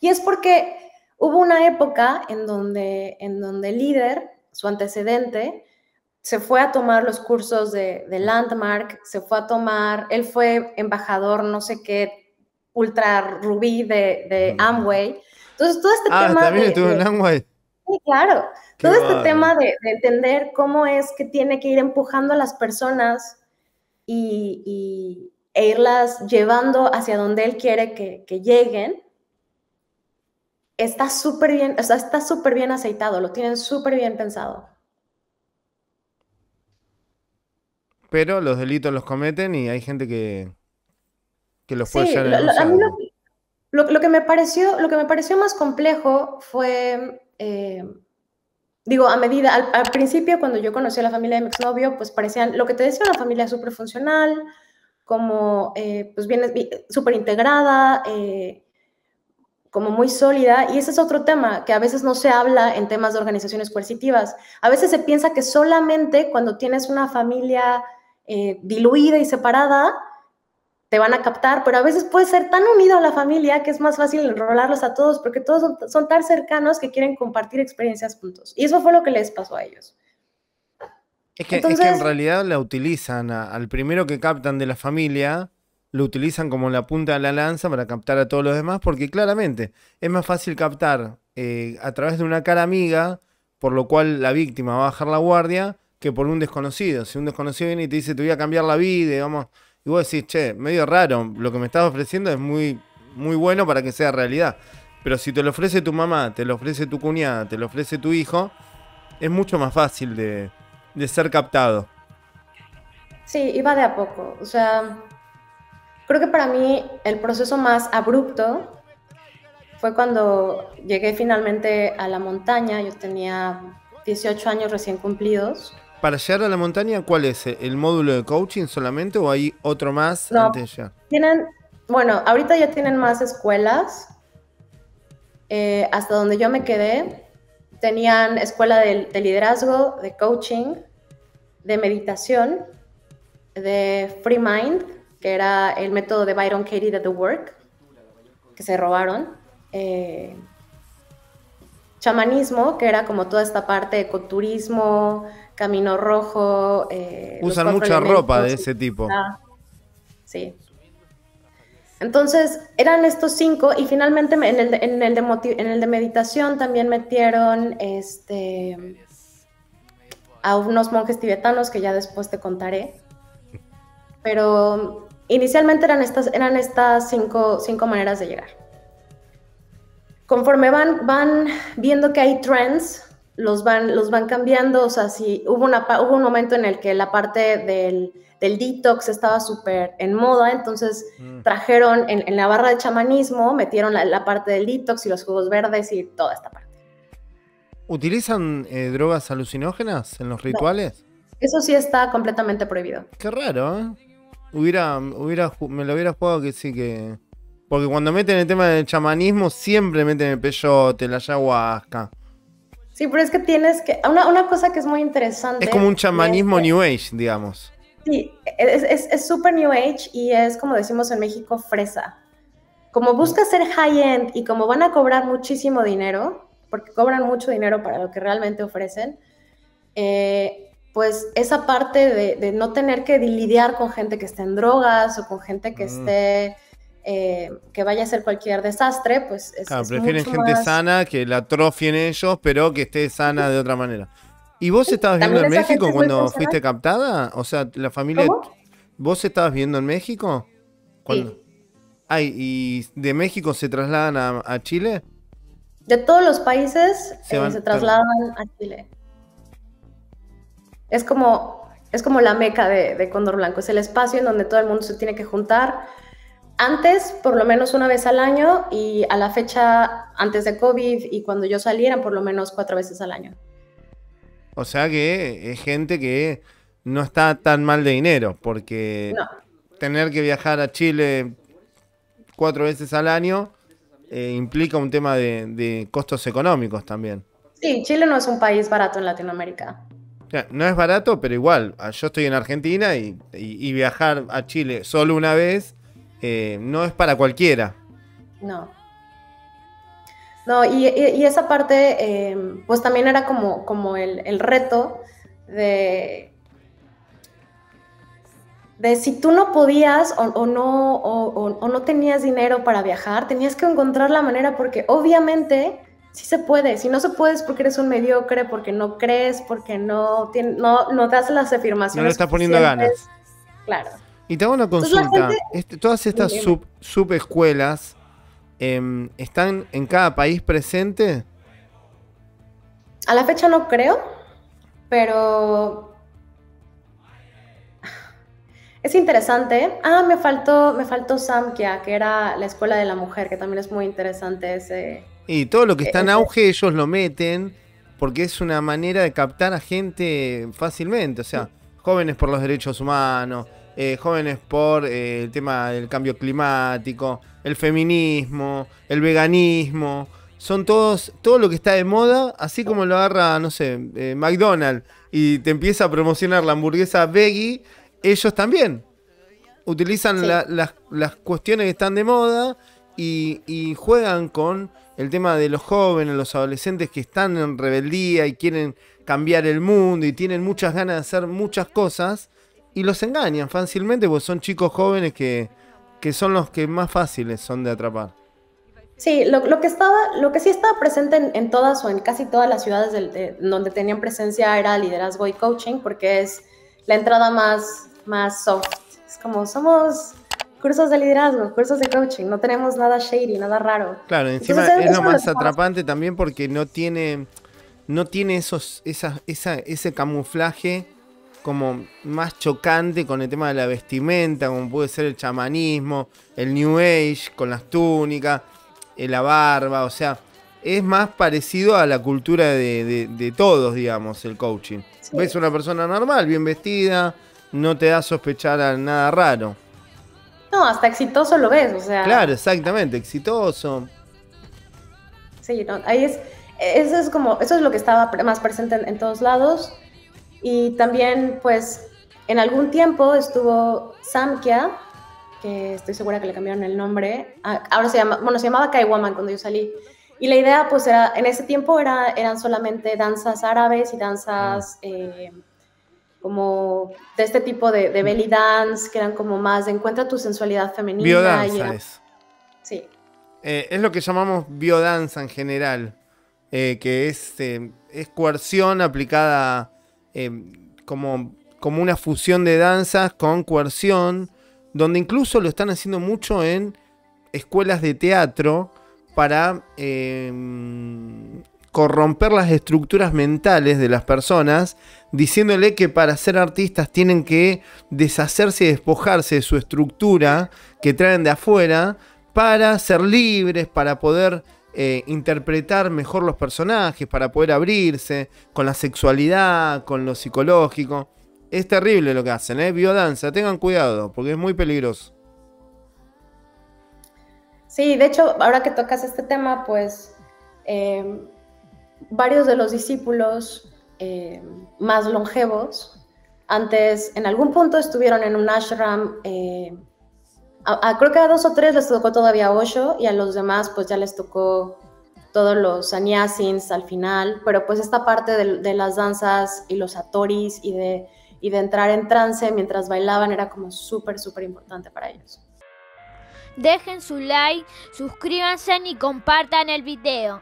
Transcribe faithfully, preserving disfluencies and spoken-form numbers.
Y es porque hubo una época en donde, en donde el líder, su antecedente, se fue a tomar los cursos de, de Landmark, se fue a tomar, él fue embajador no sé qué, ultra rubí de, de Amway. Entonces, todo este ah, tema... Ah, también de, estuvo en Amway. Sí, claro. Qué todo este vale. tema de, de entender cómo es que tiene que ir empujando a las personas y, y, e irlas llevando hacia donde él quiere que, que lleguen, está súper bien, o sea, está súper bien aceitado, lo tienen súper bien pensado. Pero los delitos los cometen y hay gente que, que los puede llevar a la luz. Lo, lo que me pareció, lo que me pareció más complejo fue, eh, digo, a medida, al, al principio cuando yo conocí a la familia de mi exnovio, pues parecían, lo que te decía, una familia súper funcional, como, eh, pues bien, súper integrada, eh, como muy sólida, y ese es otro tema que a veces no se habla en temas de organizaciones coercitivas. A veces se piensa que solamente cuando tienes una familia eh, diluida y separada, te van a captar, pero a veces puede ser tan unido a la familia que es más fácil enrolarlos a todos porque todos son, son tan cercanos que quieren compartir experiencias juntos. Y eso fue lo que les pasó a ellos. Es que, Entonces, es que en realidad la utilizan, a, al primero que captan de la familia, lo utilizan como la punta de la lanza para captar a todos los demás porque claramente es más fácil captar eh, a través de una cara amiga, por lo cual la víctima va a bajar la guardia, que por un desconocido. Si un desconocido viene y te dice te voy a cambiar la vida y vamos... Y vos decís, che, medio raro, lo que me estás ofreciendo es muy, muy bueno para que sea realidad. Pero si te lo ofrece tu mamá, te lo ofrece tu cuñada, te lo ofrece tu hijo, es mucho más fácil de, de ser captado. Sí, y va de a poco. O sea, creo que para mí el proceso más abrupto fue cuando llegué finalmente a la montaña. Yo tenía dieciocho años recién cumplidos. ¿Para llegar a la montaña cuál es? ¿El módulo de coaching solamente o hay otro más no, antes ya? Tienen, bueno, ahorita ya tienen más escuelas. Eh, hasta donde yo me quedé, tenían escuela de, de liderazgo, de coaching, de meditación, de Free Mind, que era el método de Byron Katie de The Work, que se robaron. Eh, chamanismo, que era como toda esta parte de ecoturismo, Camino Rojo. Eh, Usan mucha ropa de ese tipo. Sí. Entonces, eran estos cinco y finalmente en el de, en el de, en el de meditación también metieron este, a unos monjes tibetanos que ya después te contaré. Pero inicialmente eran estas, eran estas cinco, cinco maneras de llegar. Conforme van, van viendo que hay trends, Los van, los van cambiando, o sea, si hubo, una, hubo un momento en el que la parte del, del detox estaba súper en moda, entonces mm. trajeron en, en la barra de chamanismo, metieron la, la parte del detox y los jugos verdes y toda esta parte. ¿Utilizan eh, drogas alucinógenas en los rituales? No, eso sí está completamente prohibido. Qué raro, ¿eh? Hubiera, hubiera, me lo hubiera jugado que sí que... Porque cuando meten el tema del chamanismo siempre meten el peyote, la ayahuasca... Sí, pero es que tienes que... Una, una cosa que es muy interesante... Es como un chamanismo es, New Age, digamos. Sí, es súper New Age y es, como decimos en México, fresa. Como busca ser high-end y como van a cobrar muchísimo dinero, porque cobran mucho dinero para lo que realmente ofrecen, eh, pues esa parte de, de no tener que lidiar con gente que esté en drogas o con gente que mm. esté... Eh, que vaya a ser cualquier desastre, pues es, claro, es prefieren mucho gente más... sana, que la atrofien ellos, pero que esté sana de otra manera. ¿Y vos sí, estabas viendo en México cuando fuiste captada? O sea, la familia... ¿Cómo? ¿Vos estabas viendo en México? ¿Cuándo? Sí. Ay, ¿y de México se trasladan a, a Chile? De todos los países se, eh, van, se trasladan a Chile. Es como, es como la meca de, de Cóndor Blanco, es el espacio en donde todo el mundo se tiene que juntar. Antes, por lo menos una vez al año, y a la fecha antes de COVID y cuando yo salí eran por lo menos cuatro veces al año. O sea que es gente que no está tan mal de dinero, porque no. tener que viajar a Chile cuatro veces al año eh, implica un tema de, de costos económicos también. Sí, Chile no es un país barato en Latinoamérica. No es barato, pero igual, yo estoy en Argentina y, y, y viajar a Chile solo una vez... Eh, no es para cualquiera. No. No, y, y, y esa parte, eh, pues también era como, como el, el reto de... de si tú no podías o, o, no, o, o, o no tenías dinero para viajar, tenías que encontrar la manera, porque obviamente sí se puede. Si no se puede es porque eres un mediocre, porque no crees, porque no, no, no das las afirmaciones. No le estás poniendo ganas. Claro. Y te hago una consulta. Entonces, la gente, este, todas estas sub, subescuelas eh, están en cada país presente. A la fecha no creo, pero... es interesante. Ah, me faltó, me faltó Samkia, que era la escuela de la mujer, que también es muy interesante ese. Y todo lo que está en auge ellos lo meten, porque es una manera de captar a gente fácilmente. O sea, jóvenes por los derechos humanos, eh, jóvenes por eh, el tema del cambio climático, el feminismo, el veganismo. Son todos, todo lo que está de moda, así como lo agarra, no sé, eh, McDonald's, y te empieza a promocionar la hamburguesa veggie. Ellos también utilizan sí. la, las, las cuestiones que están de moda y, y juegan con el tema de los jóvenes, los adolescentes que están en rebeldía y quieren cambiar el mundo y tienen muchas ganas de hacer muchas cosas, y los engañan fácilmente porque son chicos jóvenes que, que son los que más fáciles son de atrapar. Sí, lo, lo, que, estaba, lo que sí estaba presente en, en todas o en casi todas las ciudades del, de, donde tenían presencia era liderazgo y coaching, porque es la entrada más, más soft. Es como, somos cursos de liderazgo, cursos de coaching, no tenemos nada shady, nada raro. Claro, encima entonces, es, es lo más atrapante también porque no tiene, no tiene esos, esa, esa, ese camuflaje como más chocante con el tema de la vestimenta, como puede ser el chamanismo, el New Age, con las túnicas, la barba. O sea, es más parecido a la cultura de, de, de todos, digamos, el coaching. Sí. Ves una persona normal, bien vestida, no te da a sospechar a nada raro. No, hasta exitoso lo ves, o sea. Claro, exactamente, exitoso. Sí, no, ahí es, eso es como, eso es lo que estaba más presente en, en todos lados. Y también, pues, en algún tiempo estuvo Samkia, que estoy segura que le cambiaron el nombre. Ahora se llama, bueno, se llamaba Kaiwaman cuando yo salí. Y la idea, pues, era, en ese tiempo era, eran solamente danzas árabes y danzas eh, como de este tipo de, de belly dance, que eran como más de encuentra tu sensualidad femenina. Biodanza y era... es. Sí. Eh, es lo que llamamos biodanza en general, eh, que es, eh, es coerción aplicada eh, como, como una fusión de danzas con coerción, donde incluso lo están haciendo mucho en escuelas de teatro, para eh, corromper las estructuras mentales de las personas, diciéndole que para ser artistas tienen que deshacerse y despojarse de su estructura que traen de afuera para ser libres, para poder eh, interpretar mejor los personajes, para poder abrirse con la sexualidad, con lo psicológico. Es terrible lo que hacen, ¿eh? Biodanza, tengan cuidado porque es muy peligroso. Sí, de hecho, ahora que tocas este tema, pues eh, varios de los discípulos eh, más longevos, antes, en algún punto estuvieron en un ashram, eh, a, a, creo que a dos o tres les tocó todavía Osho, y a los demás pues ya les tocó todos los sannyasins al final, pero pues esta parte de, de las danzas y los satoris y de, y de entrar en trance mientras bailaban era como súper, súper importante para ellos. Dejen su like, suscríbanse y compartan el video.